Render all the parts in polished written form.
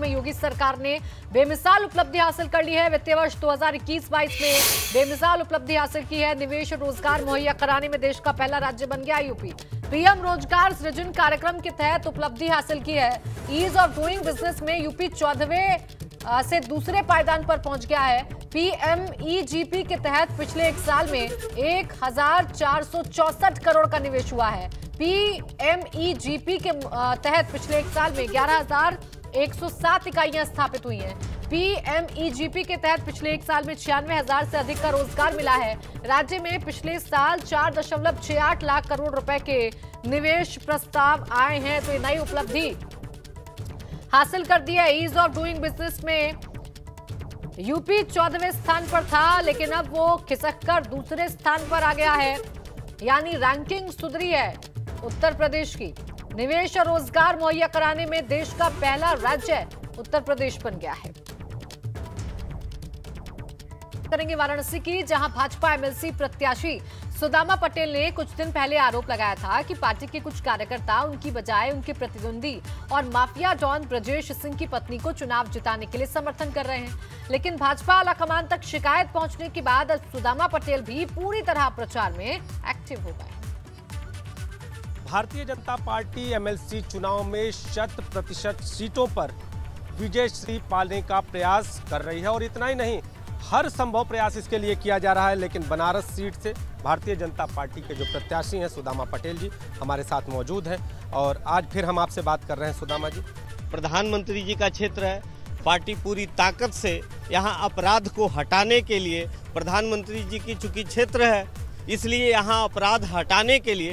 में योगी सरकार ने बेमिसाल उपलब्धि हासिल कर ली है। वित्तीय वर्ष 2021-22 में बेमिसाल उपलब्धि हासिल की है। निवेश और रोजगार मुहैया कराने में देश का पहला राज्य बन गया यूपी। पीएम रोजगार सृजन कार्यक्रम के तहत उपलब्धि हासिल की है। ईज ऑफ डूइंग बिजनेस में यूपी 14वें से दूसरे पायदान पर पहुंच गया है। पीएमईजीपी के तहत पिछले एक साल में 1464 करोड़ का निवेश हुआ है। पीएमईजीपी के तहत पिछले एक साल में 11,107 इकाइयां स्थापित हुई हैं। पीएमईजीपी के तहत पिछले एक साल में 96,000 से अधिक का रोजगार मिला है। राज्य में पिछले साल 4.68 लाख करोड़ रुपए के निवेश प्रस्ताव आए हैं। तो ये नई उपलब्धि हासिल कर दी है। ईज ऑफ डूइंग बिजनेस में यूपी 14वें स्थान पर था, लेकिन अब वो खिसककर दूसरे स्थान पर आ गया है, यानी रैंकिंग सुधरी है उत्तर प्रदेश की। निवेश और रोजगार मुहैया कराने में देश का पहला राज्य उत्तर प्रदेश बन गया है। करेंगे वाराणसी की, जहां भाजपा एमएलसी प्रत्याशी सुदामा पटेल ने कुछ दिन पहले आरोप लगाया था कि पार्टी के कुछ कार्यकर्ता उनकी बजाय उनके प्रतिद्वंदी और माफिया डॉन ब्रजेश सिंह की पत्नी को चुनाव जिताने के लिए समर्थन कर रहे हैं। लेकिन भाजपा आलाकमान तक शिकायत पहुंचने के बाद अब सुदामा पटेल भी पूरी तरह प्रचार में एक्टिव हो गए। भारतीय जनता पार्टी एमएलसी चुनाव में 100% सीटों पर विजय श्री पालने का प्रयास कर रही है, और इतना ही नहीं, हर संभव प्रयास इसके लिए किया जा रहा है। लेकिन बनारस सीट से भारतीय जनता पार्टी के जो प्रत्याशी हैं सुदामा पटेल जी हमारे साथ मौजूद हैं, और आज फिर हम आपसे बात कर रहे हैं। सुदामा जी, प्रधानमंत्री जी का क्षेत्र है, पार्टी पूरी ताकत से यहां अपराध को हटाने के लिए, प्रधानमंत्री जी की चूँकि क्षेत्र है इसलिए यहाँ अपराध हटाने के लिए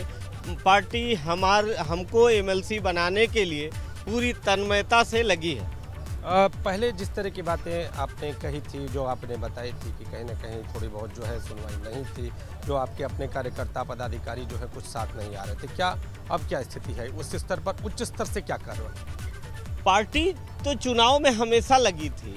पार्टी हमको एमएलसी बनाने के लिए पूरी तन्मयता से लगी है। पहले जिस तरह की बातें आपने कही थी, जो आपने बताई थी कि कहीं ना कहीं थोड़ी बहुत जो है सुनवाई नहीं थी, जो आपके अपने कार्यकर्ता पदाधिकारी जो है कुछ साथ नहीं आ रहे थे, क्या अब क्या स्थिति है उस स्तर पर? उच्च स्तर से क्या कर रहे? पार्टी तो चुनाव में हमेशा लगी थी,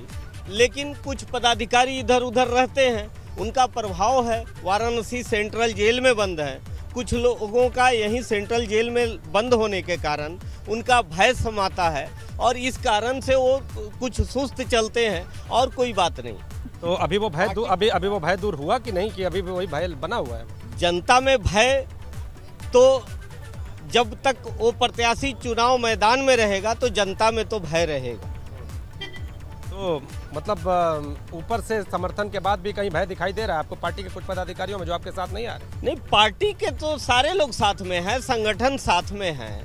लेकिन कुछ पदाधिकारी इधर उधर रहते हैं, उनका प्रभाव है। वाराणसी सेंट्रल जेल में बंद है कुछ लोगों का, यहीं सेंट्रल जेल में बंद होने के कारण उनका भय समाता है, और इस कारण से वो कुछ सुस्त चलते हैं, और कोई बात नहीं। तो अभी वो भय अभी वो भय दूर हुआ कि नहीं, कि अभी भी वही भय बना हुआ है जनता में? भय तो जब तक वो प्रत्याशी चुनाव मैदान में रहेगा तो जनता में तो भय रहेगा। तो मतलब ऊपर से समर्थन के बाद भी कहीं भय दिखाई दे रहा है आपको पार्टी के कुछ पदाधिकारियों में जो आपके साथ नहीं आ रहे? नहीं, पार्टी के तो सारे लोग साथ में हैं, संगठन साथ में हैं,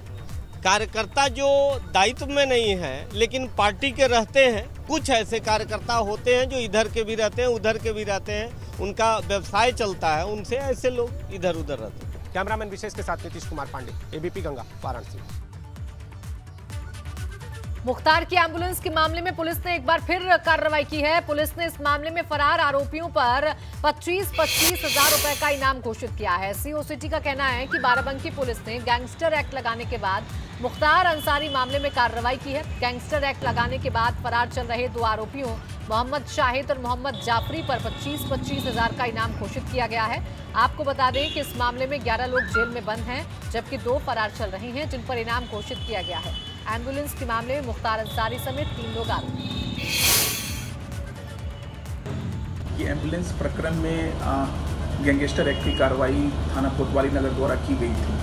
कार्यकर्ता जो दायित्व में नहीं है लेकिन पार्टी के रहते हैं। कुछ ऐसे कार्यकर्ता होते हैं जो इधर के भी रहते हैं उधर के भी रहते हैं, उनका व्यवसाय चलता है, उनसे ऐसे लोग इधर उधर रहते हैं। कैमरामैन विशेष के साथ नीतीश कुमार पांडे, एबीपी गंगा, वाराणसी। मुख्तार की एम्बुलेंस के मामले में पुलिस ने एक बार फिर कार्रवाई की है। पुलिस ने इस मामले में फरार आरोपियों पर 25,000 रुपए का इनाम घोषित किया है। सीओसीटी का कहना है कि बाराबंकी पुलिस ने गैंगस्टर एक्ट लगाने के बाद मुख्तार अंसारी मामले में कार्रवाई की है। गैंगस्टर एक्ट लगाने के बाद फरार चल रहे दो आरोपियों मोहम्मद शाहिद और मोहम्मद जाफरी पर 25,000 का इनाम घोषित किया गया है। आपको बता दें कि इस मामले में 11 लोग जेल में बंद हैं, जबकि 2 फरार चल रहे हैं जिन पर इनाम घोषित किया गया है। एम्बुलेंस के मामले में मुख्तार अंसारी समेत 3 लोग आरोपी। ये एम्बुलेंस प्रकरण में गैंगस्टर एक्ट की कार्रवाई थाना कोतवाली नगर द्वारा की गई थी,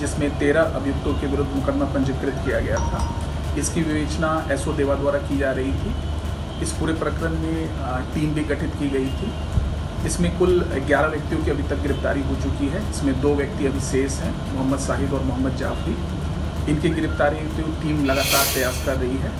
जिसमें 13 अभियुक्तों के विरुद्ध मुकदमा पंजीकृत किया गया था। इसकी विवेचना एसओ देवा द्वारा की जा रही थी। इस पूरे प्रकरण में टीम भी गठित की गई थी। इसमें कुल 11 व्यक्तियों की अभी तक गिरफ्तारी हो चुकी है। इसमें 2 व्यक्ति अभी शेष हैं, मोहम्मद शाहिद और मोहम्मद जाफरी। इनकी गिरफ्तारी के लिए टीम लगातार प्रयास कर रही है।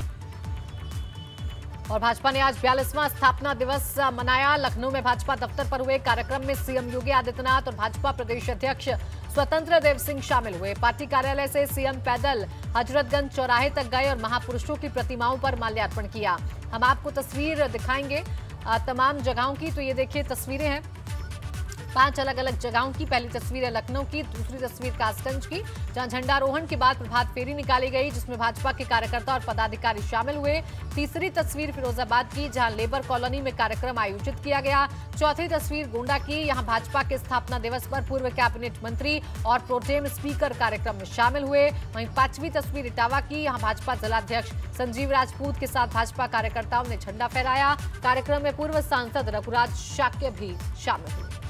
और भाजपा ने आज 42वां स्थापना दिवस मनाया। लखनऊ में भाजपा दफ्तर पर हुए कार्यक्रम में सीएम योगी आदित्यनाथ और भाजपा प्रदेश अध्यक्ष स्वतंत्र देव सिंह शामिल हुए। पार्टी कार्यालय से सीएम पैदल हजरतगंज चौराहे तक गए और महापुरुषों की प्रतिमाओं पर माल्यार्पण किया। हम आपको तस्वीर दिखाएंगे तमाम जगहों की। तो ये देखिए तस्वीरें हैं 5 अलग अलग जगहों की। पहली तस्वीर है लखनऊ की, दूसरी तस्वीर कासगंज की जहां झंडारोहण के बाद प्रभात फेरी निकाली गई जिसमें भाजपा के कार्यकर्ता और पदाधिकारी शामिल हुए। तीसरी तस्वीर फिरोजाबाद की जहां लेबर कॉलोनी में कार्यक्रम आयोजित किया गया चौथी तस्वीर गोंडा की, यहां भाजपा के स्थापना दिवस पर पूर्व कैबिनेट मंत्री और प्रोटेम स्पीकर कार्यक्रम में शामिल हुए। वहीं पांचवी तस्वीर इटावा की, यहां भाजपा जिलाध्यक्ष संजीव राजपूत के साथ भाजपा कार्यकर्ताओं ने झंडा फहराया। कार्यक्रम में पूर्व सांसद रघुराज शाक्य भी शामिल हुए।